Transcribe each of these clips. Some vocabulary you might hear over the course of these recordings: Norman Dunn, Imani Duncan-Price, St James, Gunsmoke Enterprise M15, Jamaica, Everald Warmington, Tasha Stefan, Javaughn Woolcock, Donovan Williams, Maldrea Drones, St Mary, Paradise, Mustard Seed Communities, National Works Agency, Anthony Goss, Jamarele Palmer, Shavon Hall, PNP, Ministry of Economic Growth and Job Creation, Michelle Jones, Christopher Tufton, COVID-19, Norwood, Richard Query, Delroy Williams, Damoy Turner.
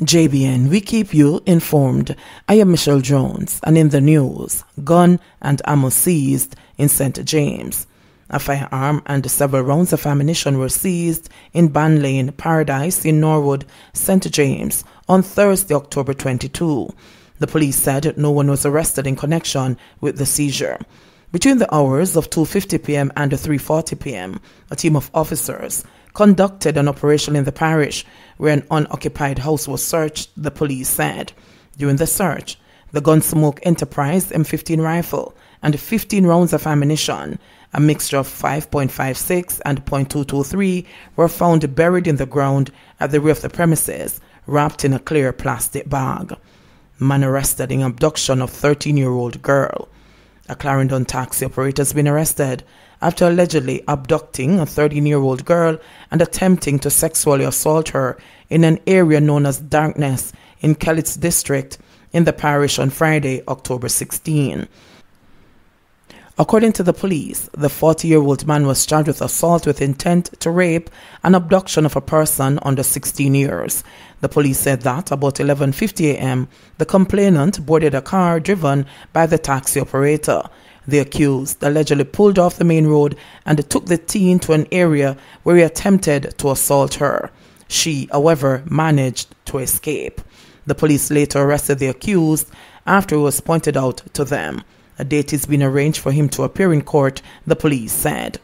JBN, we keep you informed. I am Michelle Jones, and in the news, gun and ammo seized in St. James. A firearm and several rounds of ammunition were seized in Ban Lane, Paradise in Norwood, St. James on Thursday, October 22. The police said no one was arrested in connection with the seizure. Between the hours of 2:50 p.m. and 3:40 p.m., a team of officers conducted an operation in the parish where an unoccupied house was searched, the police said. During the search, the Gunsmoke Enterprise M15 rifle and 15 rounds of ammunition, a mixture of 5.56 and .223, were found buried in the ground at the rear of the premises, wrapped in a clear plastic bag. Man arrested in abduction of 13-year-old girl. A Clarendon taxi operator has been arrested after allegedly abducting a 13-year-old girl and attempting to sexually assault her in an area known as Darkness in Kellett's district in the parish on Friday, October 16. According to the police, the 40-year-old man was charged with assault with intent to rape and abduction of a person under 16 years. The police said that about 11:50 a.m., the complainant boarded a car driven by the taxi operator. The accused allegedly pulled off the main road and took the teen to an area where he attempted to assault her. She, however, managed to escape. The police later arrested the accused after he was pointed out to them. A date has been arranged for him to appear in court, the police said.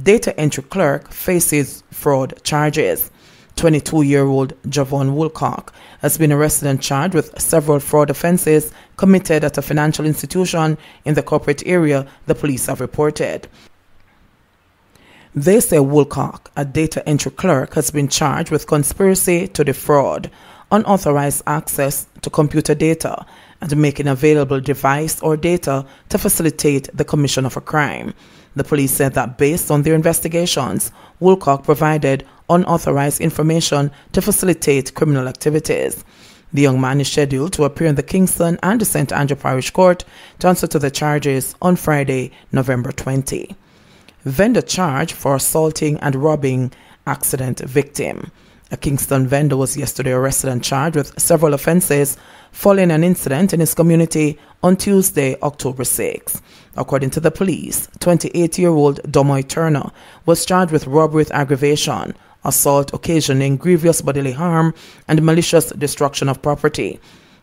Data entry clerk faces fraud charges. 22-year-old Javaughn Woolcock has been arrested and charged with several fraud offenses committed at a financial institution in the corporate area, the police have reported. They say Woolcock, a data entry clerk, has been charged with conspiracy to defraud, unauthorized access to computer data, and making available device or data to facilitate the commission of a crime. The police said that based on their investigations, Woolcock provided unauthorized information to facilitate criminal activities. The young man is scheduled to appear in the Kingston and St. Andrew Parish Court to answer to the charges on Friday, November 20. Vendor charged for assaulting and robbing accident victim. A Kingston vendor was yesterday arrested and charged with several offenses following an incident in his community on Tuesday, October 6. According to the police, 28-year-old Damoy Turner was charged with robbery with aggravation, assault occasioning grievous bodily harm, and malicious destruction of property.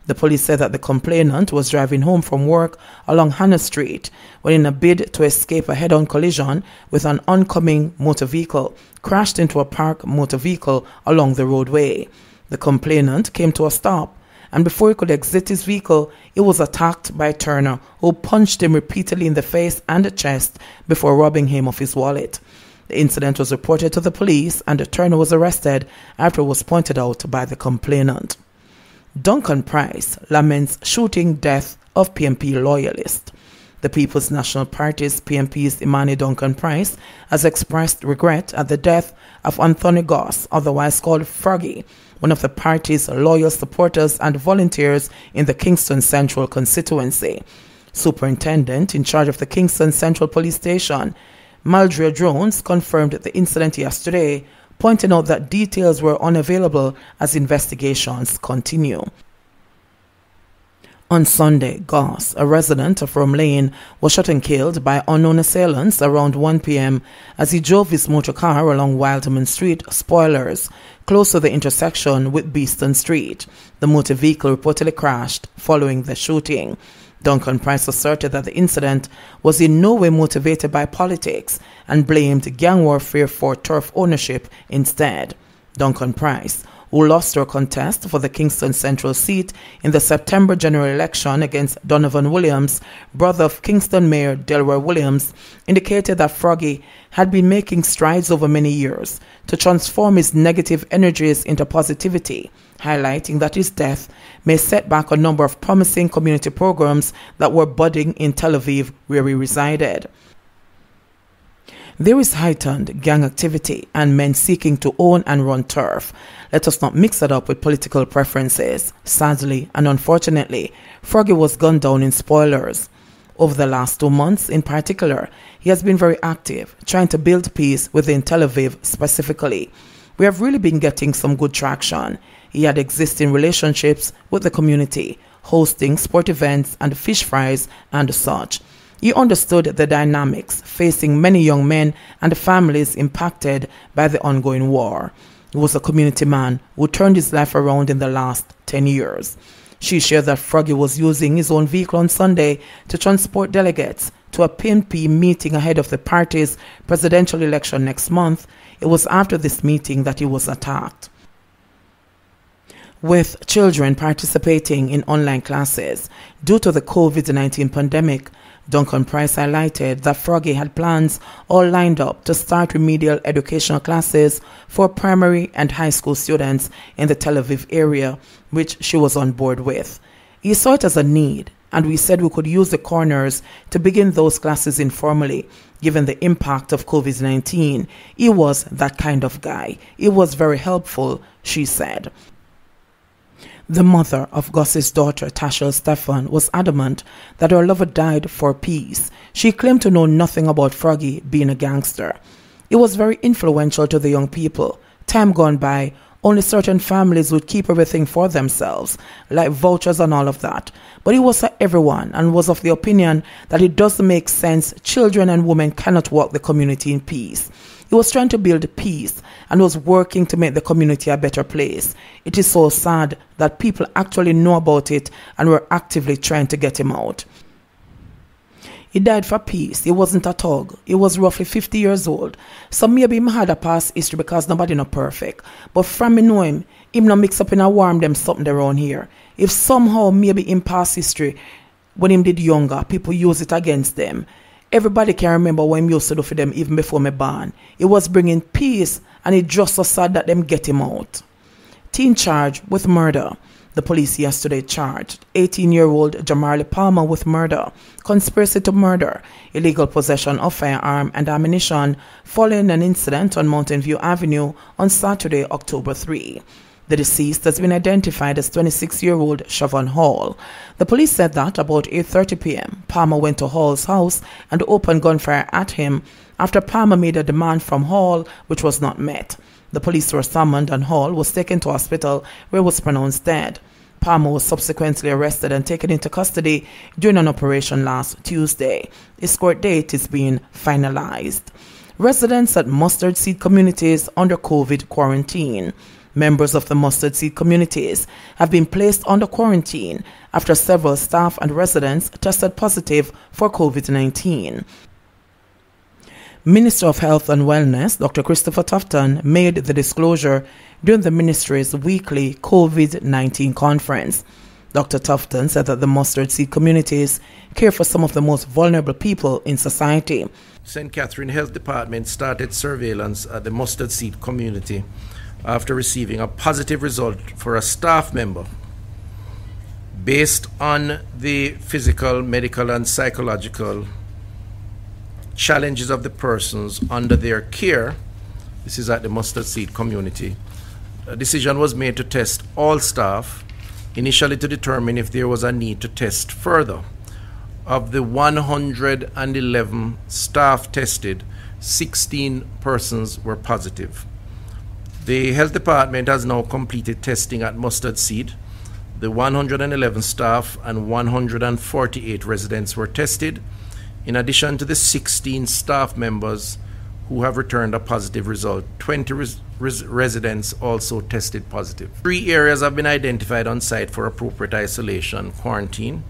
The police said that the complainant was driving home from work along Hannah Street when, in a bid to escape a head-on collision with an oncoming motor vehicle, crashed into a parked motor vehicle along the roadway. The complainant came to a stop, and before he could exit his vehicle, he was attacked by Turner, who punched him repeatedly in the face and the chest before robbing him of his wallet. The incident was reported to the police, and Turner was arrested after it was pointed out by the complainant. Duncan-Price laments shooting death of PMP loyalist. The People's National Party's PMP's Imani Duncan-Price has expressed regret at the death of Anthony Goss, otherwise called Froggy, one of the party's loyal supporters and volunteers in the Kingston Central constituency. Superintendent in charge of the Kingston Central Police Station, Maldrea Drones, confirmed the incident yesterday, pointing out that details were unavailable as investigations continue. On Sunday, Goss, a resident of Rome Lane, was shot and killed by unknown assailants around 1 p.m. as he drove his motor car along Wildman Street, Spoilers, close to the intersection with Beeston Street. The motor vehicle reportedly crashed following the shooting. Duncan-Price asserted that the incident was in no way motivated by politics and blamed gang warfare for turf ownership instead. Duncan-Price, who lost her contest for the Kingston Central seat in the September general election against Donovan Williams, brother of Kingston Mayor Delroy Williams, indicated that Froggy had been making strides over many years to transform his negative energies into positivity, highlighting that his death may set back a number of promising community programs that were budding in Tel Aviv, where he resided. There is heightened gang activity and men seeking to own and run turf. Let us not mix it up with political preferences. Sadly and unfortunately, Froggy was gunned down in Spoilers. Over the last 2 months in particular, he has been very active, trying to build peace within Tel Aviv specifically. We have really been getting some good traction. He had existing relationships with the community, hosting sport events and fish fries and such. He understood the dynamics facing many young men and families impacted by the ongoing war. He was a community man who turned his life around in the last 10 years. She shared that Froggy was using his own vehicle on Sunday to transport delegates to a PNP meeting ahead of the party's presidential election next month. It was after this meeting that he was attacked. With children participating in online classes due to the COVID-19 pandemic, Duncan-Price highlighted that Froggy had plans all lined up to start remedial educational classes for primary and high school students in the Tel Aviv area, which she was on board with. He saw it as a need, and we said we could use the corners to begin those classes informally, given the impact of COVID-19. He was that kind of guy. He was very helpful, she said. The mother of Goss's daughter, Tasha Stefan, was adamant that her lover died for peace. She claimed to know nothing about Froggy being a gangster. It was very influential to the young people. Time gone by, only certain families would keep everything for themselves, like vouchers and all of that. But it was for everyone, and was of the opinion that it doesn't make sense. Children and women cannot walk the community in peace. He was trying to build peace and was working to make the community a better place. It is so sad that people actually know about it and were actively trying to get him out. He died for peace. He wasn't a thug. He was roughly 50 years old. So maybe him had a past history because nobody not perfect. But from me know him not mix up in a warm them something around here. If somehow maybe in past history, when him did younger, people use it against them. Everybody can remember what he used to do for them even before me born. It was bringing peace, and it just so sad that them get him out. Teen charged with murder. The police yesterday charged 18-year-old Jamarele Palmer with murder, conspiracy to murder, illegal possession of firearm and ammunition following an incident on Mountain View Avenue on Saturday, October 3. The deceased has been identified as 26-year-old Shavon Hall. The police said that about 8:30 p.m., Palmer went to Hall's house and opened gunfire at him after Palmer made a demand from Hall, which was not met. The police were summoned and Hall was taken to hospital where he was pronounced dead. Palmer was subsequently arrested and taken into custody during an operation last Tuesday. His court date is being finalized. Residents at Mustard Seed Communities under COVID quarantine. Members of the Mustard Seed Communities have been placed under quarantine after several staff and residents tested positive for COVID-19. Minister of Health and Wellness, Dr. Christopher Tufton, made the disclosure during the ministry's weekly COVID-19 conference. Dr. Tufton said that the Mustard Seed Communities care for some of the most vulnerable people in society. St. Catherine Health Department started surveillance at the Mustard Seed Community after receiving a positive result for a staff member based on the physical, medical, and psychological challenges of the persons under their care. This is at the Mustard Seed Community. A decision was made to test all staff, initially to determine if there was a need to test further. Of the 111 staff tested, 16 persons were positive. The Health Department has now completed testing at Mustard Seed. The 111 staff and 148 residents were tested, in addition to the 16 staff members who have returned a positive result. 20 residents also tested positive. 3 areas have been identified on site for appropriate isolation, quarantine,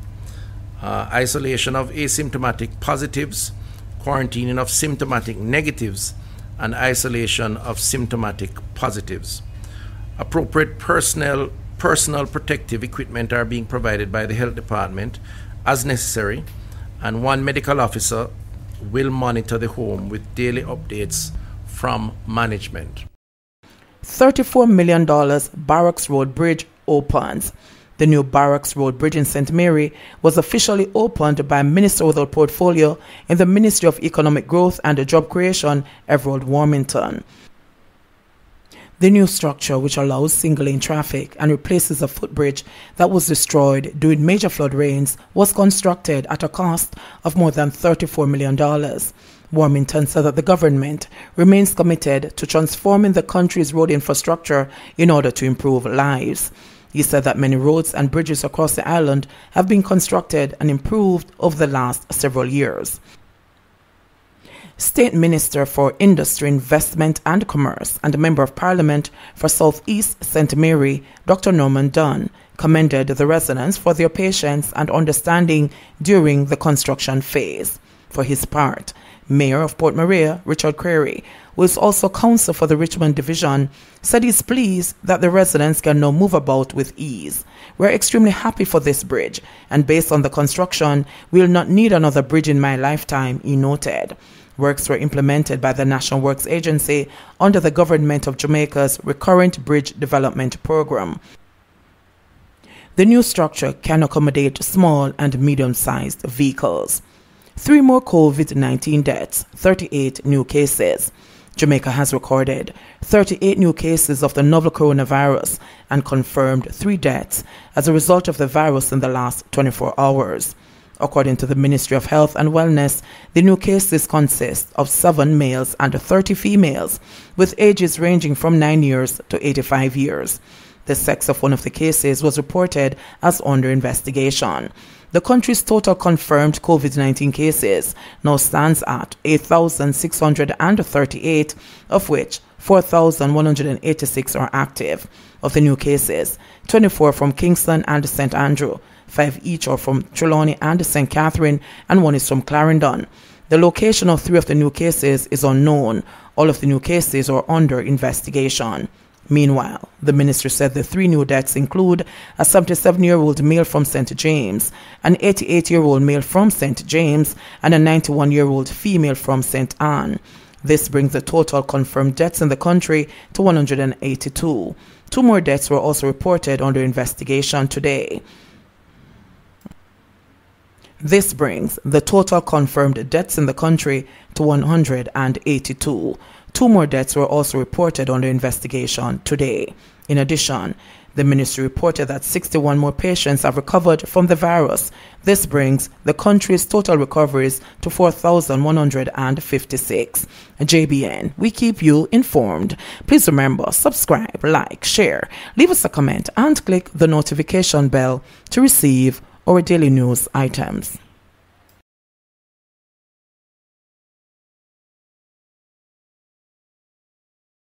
isolation of asymptomatic positives, quarantining of symptomatic negatives, and isolation of symptomatic positives. Appropriate personal protective equipment are being provided by the Health Department as necessary, and one medical officer will monitor the home with daily updates from management. $34 million Barracks Road Bridge opens. The new Barracks Road Bridge in St. Mary was officially opened by Minister without Portfolio in the Ministry of Economic Growth and Job Creation, Everald Warmington. The new structure, which allows single-lane traffic and replaces a footbridge that was destroyed during major flood rains, was constructed at a cost of more than $34 million. Warmington said that the government remains committed to transforming the country's road infrastructure in order to improve lives. He said that many roads and bridges across the island have been constructed and improved over the last several years. State Minister for Industry, Investment and Commerce and a Member of Parliament for South East St Mary, Dr. Norman Dunn, commended the residents for their patience and understanding during the construction phase. For his part, Mayor of Port Maria, Richard Query, who is also counsel for the Richmond Division, said he's pleased that the residents can now move about with ease. We're extremely happy for this bridge, and based on the construction, we'll not need another bridge in my lifetime, he noted. Works were implemented by the National Works Agency under the Government of Jamaica's Recurrent Bridge Development Program. The new structure can accommodate small and medium-sized vehicles. 3 more COVID-19 deaths, 38 new cases. Jamaica has recorded 38 new cases of the novel coronavirus and confirmed 3 deaths as a result of the virus in the last 24 hours. According to the Ministry of Health and Wellness, the new cases consist of 7 males and 30 females, with ages ranging from 9 years to 85 years. The sex of one of the cases was reported as under investigation. The country's total confirmed COVID-19 cases now stands at 8,638, of which 4,186 are active. Of the new cases, 24 from Kingston and St Andrew, 5 each are from Trelawney and St Catherine, and 1 is from Clarendon. The location of 3 of the new cases is unknown. All of the new cases are under investigation. Meanwhile, the minister said the 3 new deaths include a 77-year-old male from St. James, an 88-year-old male from St. James, and a 91-year-old female from St. Anne. This brings the total confirmed deaths in the country to 182. 2 more deaths were also reported under investigation today. This brings the total confirmed deaths in the country to 182. 2 more deaths were also reported under investigation today. In addition, the ministry reported that 61 more patients have recovered from the virus. This brings the country's total recoveries to 4,156. JBN, we keep you informed. Please remember, subscribe, like, share, leave us a comment, and click the notification bell to receive our daily news items.